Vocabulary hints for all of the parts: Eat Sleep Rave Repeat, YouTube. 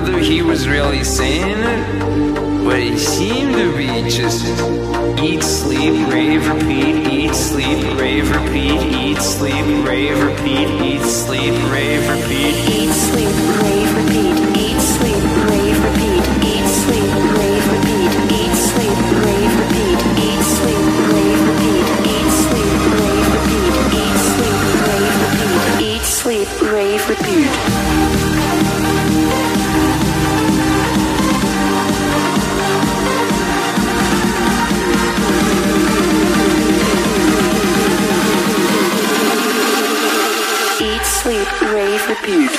whether he was really saying it, but it seemed to be just eat, sleep, rave, repeat, eat, sleep, rave, repeat, eat, sleep, rave, repeat, eat, sleep, rave, repeat, eat, sleep, rave, repeat, eat, sleep, rave, repeat, eat, sleep, rave, repeat, eat, sleep, rave, repeat, eat, sleep, rave, repeat, eat, sleep, rave, repeat, eat, sleep, rave, repeat, eat, sleep, rave, repeat. Sleep, rave, repeat.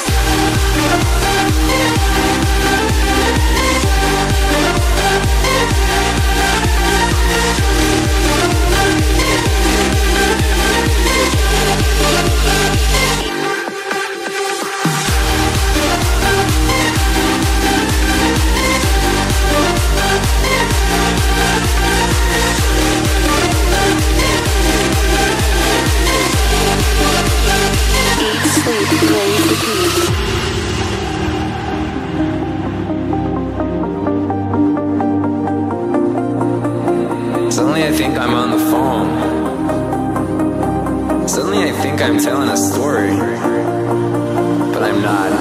Suddenly I think I'm on the phone. Suddenly I think I'm telling a story, but I'm not.